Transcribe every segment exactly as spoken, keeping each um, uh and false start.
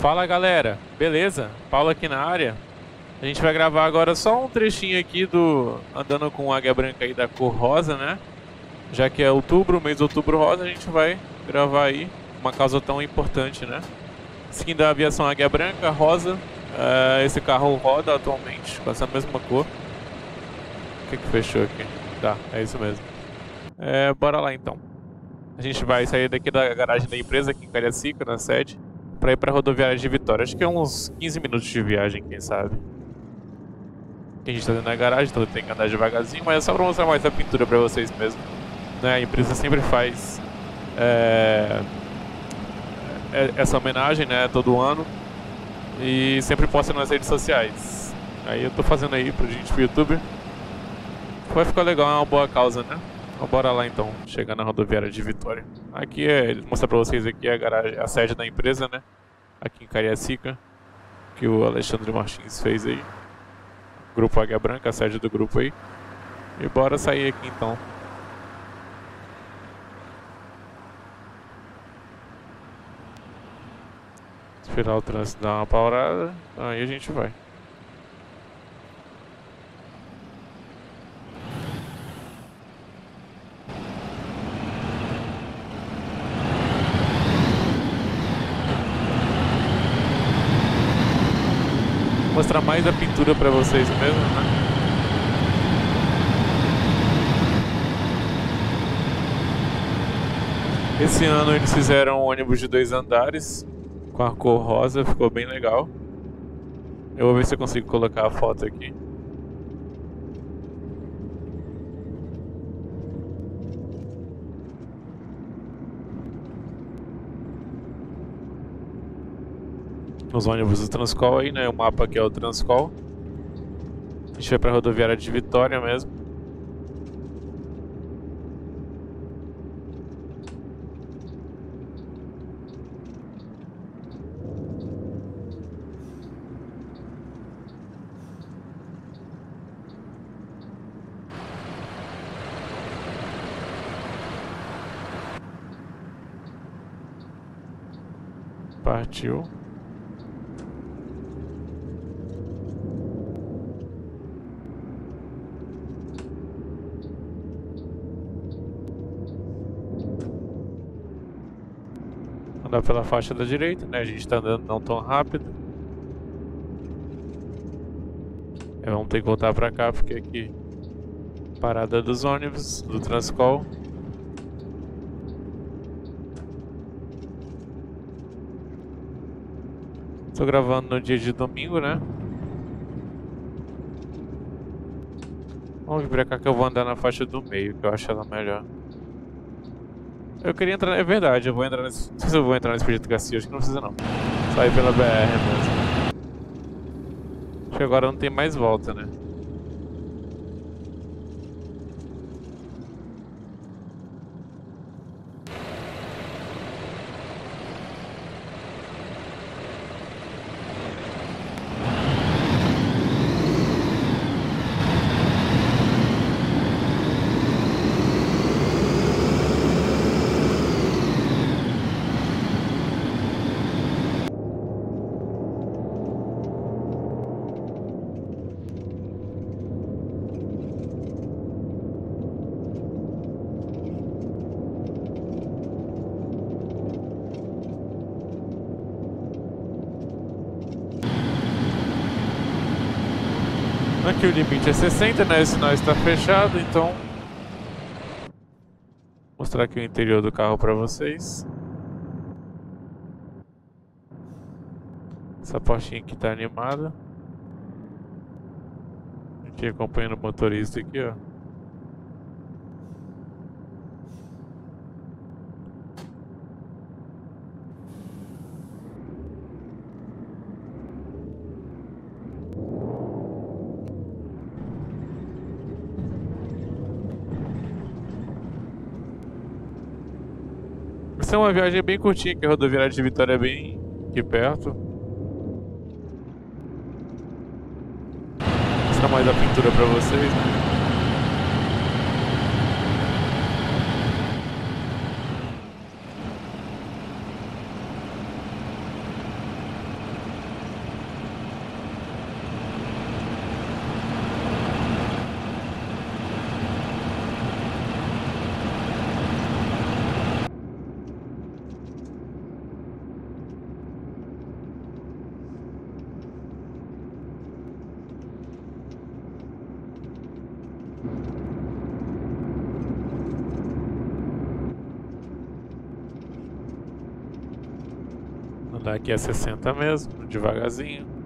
Fala galera, beleza? Paulo aqui na área. A gente vai gravar agora só um trechinho aqui do andando com Águia Branca aí da cor rosa, né? Já que é outubro, mês de outubro rosa, a gente vai gravar aí uma causa tão importante, né? Seguindo a aviação Águia Branca, rosa, uh, esse carro roda atualmente com essa mesma cor. O que que fechou aqui? Tá, é isso mesmo. É, bora lá então. A gente vai sair daqui da garagem da empresa aqui em Cariacica, na sede, para ir para a rodoviária de Vitória. Acho que é uns quinze minutos de viagem, quem sabe. Aqui a gente está dentro da garagem, então tem que andar devagarzinho, mas é só para mostrar mais a pintura para vocês mesmo, né? A empresa sempre faz é, essa homenagem, né, todo ano, e sempre posta nas redes sociais. Aí eu tô fazendo aí para gente pro YouTube. Vai ficar legal, é uma boa causa, né? Então bora lá então, chegar na rodoviária de Vitória. Aqui é, vou mostrar pra vocês aqui a, garagem, a sede da empresa, né? Aqui em Cariacica, que o Alexandre Martins fez aí. Grupo Águia Branca, a sede do grupo aí. E bora sair aqui então. Esperar o trânsito dar uma paurada, aí a gente vai. Mostrar mais a pintura para vocês mesmo, né? Esse ano eles fizeram um ônibus de dois andares com a cor rosa, ficou bem legal. Eu vou ver se eu consigo colocar a foto aqui. Nos ônibus do Transcall aí, né? O mapa aqui é o Transcall. A gente vai pra rodoviária de Vitória mesmo. Partiu. Andar pela faixa da direita, né? A gente tá andando não tão rápido. É, vamos ter que voltar pra cá, porque aqui parada dos ônibus, do Transcall. Tô gravando no dia de domingo, né? Vamos vir pra cá que eu vou andar na faixa do meio, que eu acho ela melhor. Eu queria entrar, é verdade, eu vou entrar nesse, não sei se eu vou entrar nesse projeto Garcia, acho que não precisa não. Sair pela B R mesmo. Acho que agora não tem mais volta, né? Aqui o limite é sessenta, né? O sinal está fechado, então vou mostrar aqui o interior do carro para vocês. Essa portinha aqui está animada. Aqui acompanhando o motorista aqui, ó. Essa é uma viagem bem curtinha, que a rodoviária de Vitória é bem aqui perto. Vou mostrar mais a pintura pra vocês, né? Andar aqui a sessenta mesmo, devagarzinho.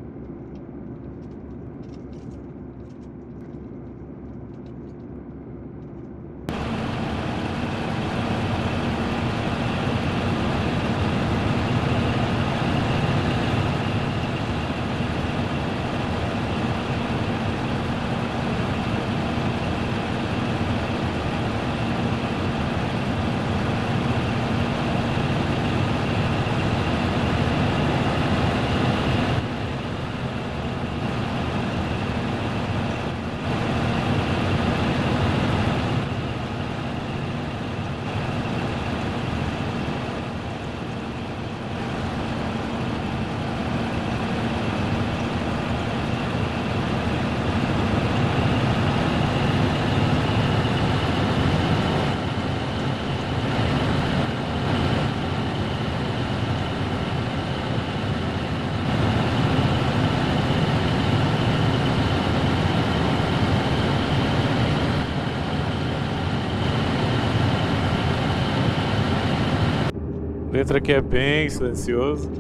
Letra que é bem silencioso.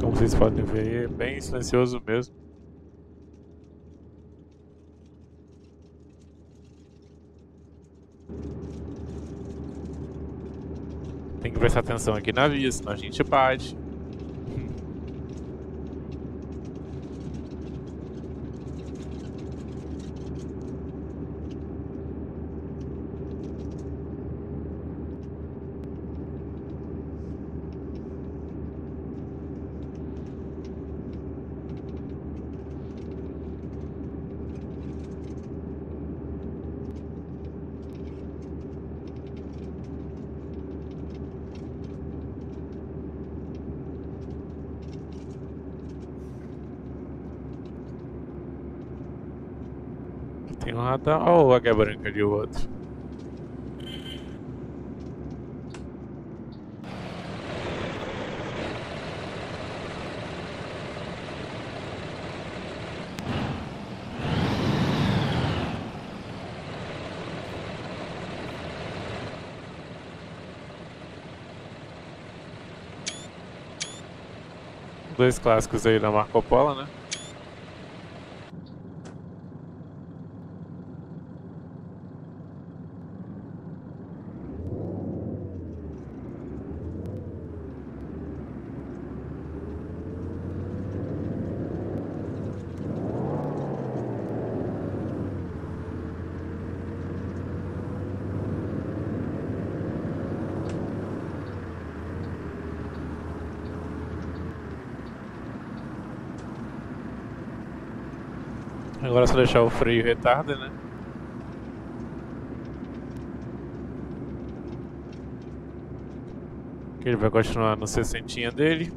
Como vocês podem ver, é bem silencioso mesmo. Tem que prestar atenção aqui na via, senão a gente bate. Tem um radar, olha o Águia Branca ali, o outro. Dois clássicos aí da Marco Polo, né? Agora é só deixar o freio retarda, né? Que ele vai continuar no sessentinha dele.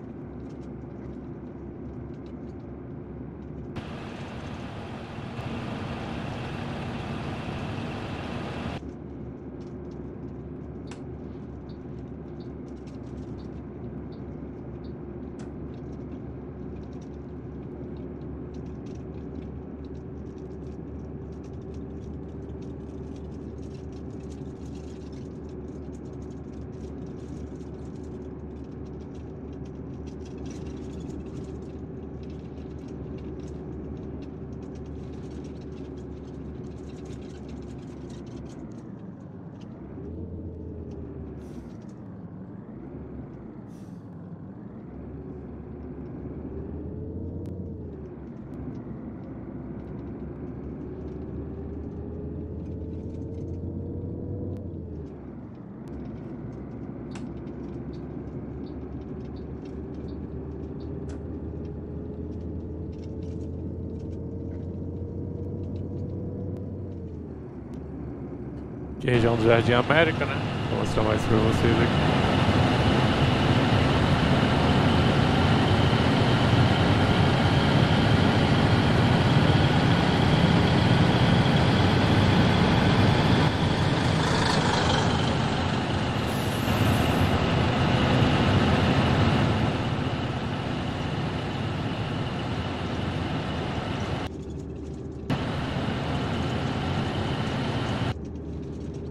Aqui é a região do Jardim América, né? Vou mostrar mais pra vocês aqui.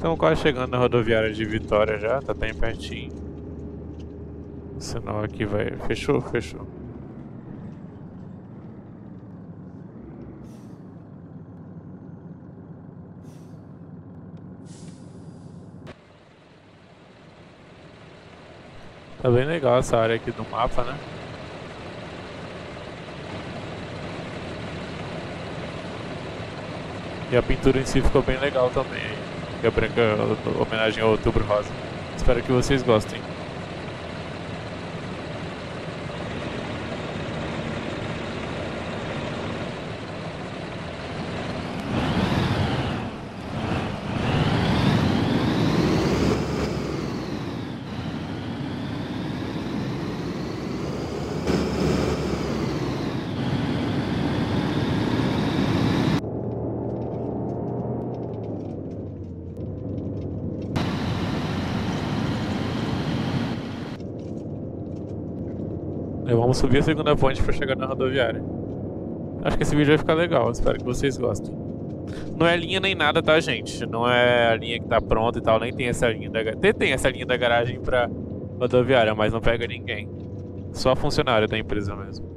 Estamos quase chegando na rodoviária de Vitória já, tá bem pertinho. O sinal aqui vai... Fechou? Fechou. Tá bem legal essa área aqui do mapa, né? E a pintura em si ficou bem legal também, que é branca, homenagem ao Outubro Rosa. Espero que vocês gostem. Vamos subir a segunda ponte para chegar na rodoviária. Acho que esse vídeo vai ficar legal, espero que vocês gostem. Não é linha nem nada, tá, gente? Não é a linha que tá pronta e tal, nem tem essa linha da garagem. Tem essa linha da garagem pra rodoviária, mas não pega ninguém. Só funcionário da empresa mesmo.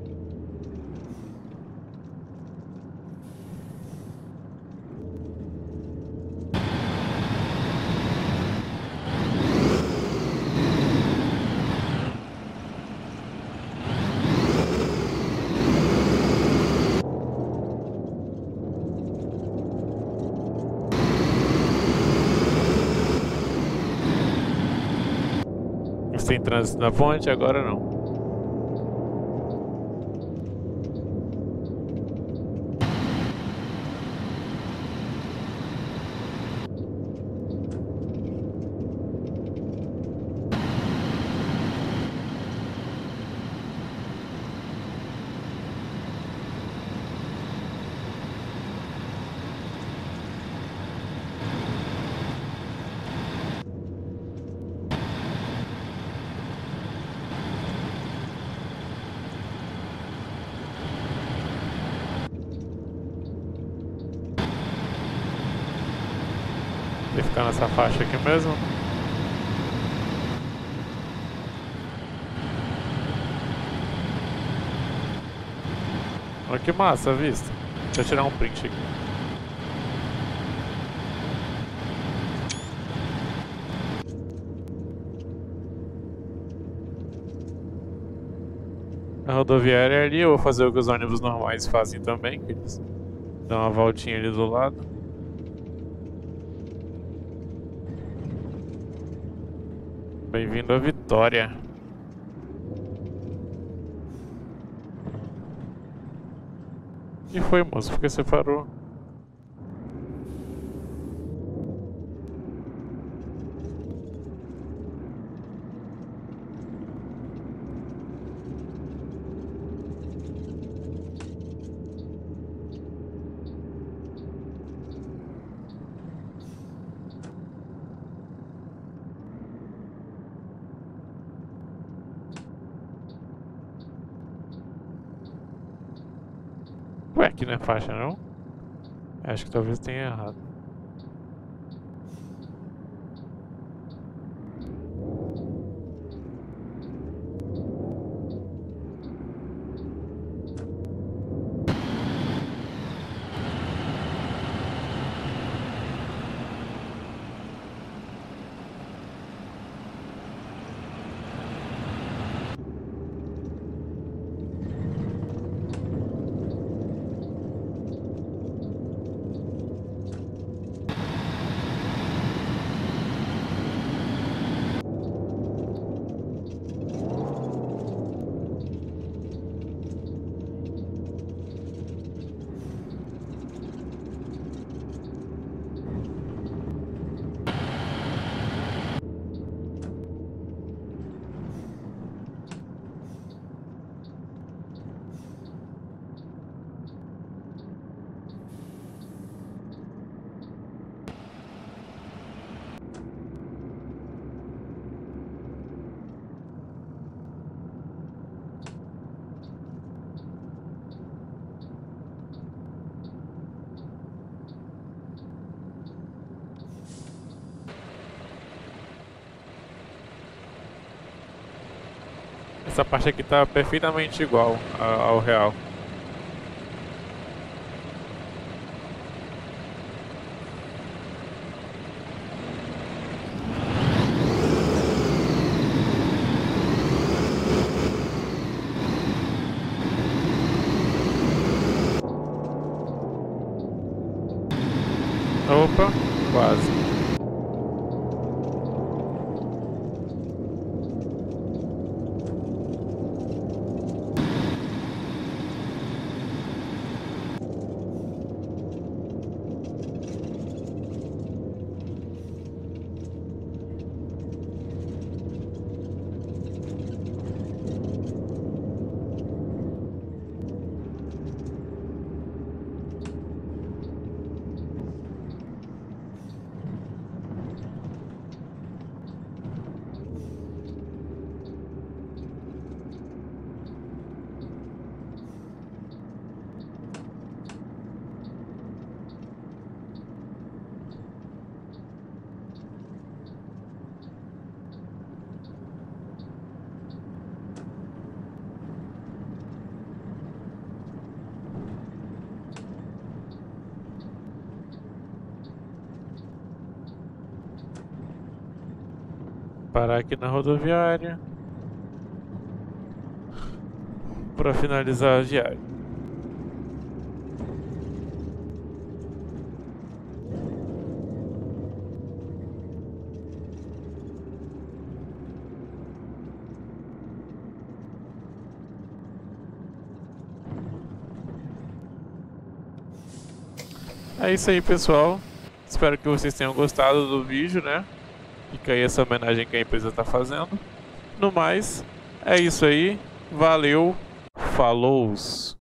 Tem trânsito na ponte, agora não. Ficar nessa faixa aqui mesmo. Olha que massa a vista. Deixa eu tirar um print aqui. A rodoviária é ali. Eu vou fazer o que os ônibus normais fazem também, que eles dão uma voltinha ali do lado. Bem-vindo à Vitória. O que foi, moço? Por que você parou? Ué, aqui não é faixa não? Acho que talvez tenha errado. Essa parte aqui está perfeitamente igual ao real. Opa, quase. Parar aqui na rodoviária para finalizar a viagem. É isso aí, pessoal. Espero que vocês tenham gostado do vídeo, né? Fica aí essa homenagem que a empresa está fazendo. No mais, é isso aí. Valeu. Falou!